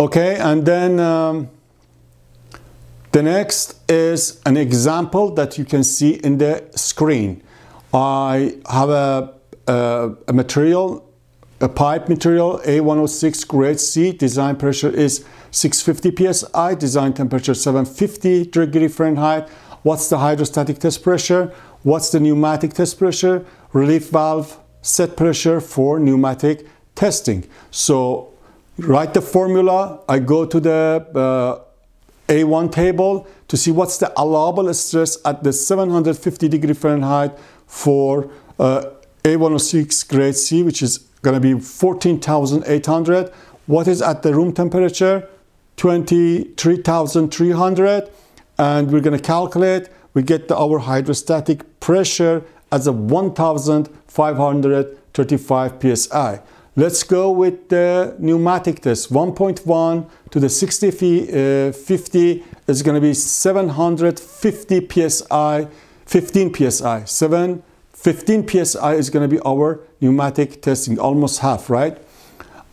Okay, and then the next is an example that you can see in the screen. I have a material, a pipe material, A106 grade C, design pressure is 650 psi, design temperature 750 degrees Fahrenheit. What's the hydrostatic test pressure? What's the pneumatic test pressure? Relief valve set pressure for pneumatic testing. So write the formula. I go to the A1 table to see what's the allowable stress at the 750 degree Fahrenheit for A106 grade C, which is going to be 14,800. What is at the room temperature? 23,300. And we're going to calculate. We get our hydrostatic pressure as a 1,535 psi. Let's go with the pneumatic test. 1.1 to the 50 is going to be 750 psi, 15 psi. 15 psi is going to be our pneumatic testing, almost half, right?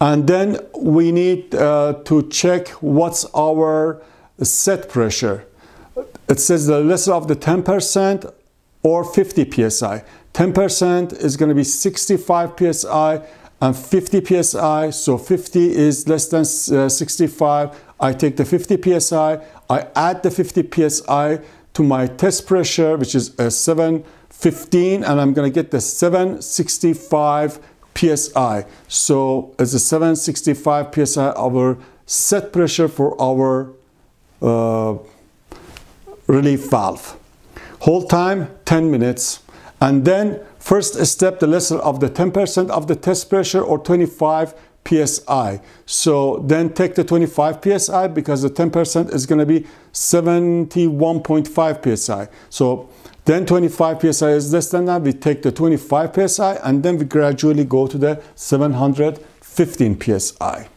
And then we need to check what's our set pressure. It says the lesser of the 10% or 50 psi. 10% is going to be 65 psi. And 50 psi, so 50 is less than 65. I take the 50 psi, I add the 50 psi to my test pressure, which is 715, and I'm going to get the 765 psi. So it's a 765 psi, our set pressure for our relief valve. Hold time 10 minutes. And then first step, the lesser of the 10% of the test pressure or 25 psi. So then take the 25 psi because the 10% is going to be 71.5 psi. So then 25 psi is less than that. We take the 25 psi and then we gradually go to the 715 psi.